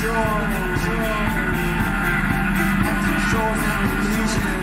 Joy, I control the illusion.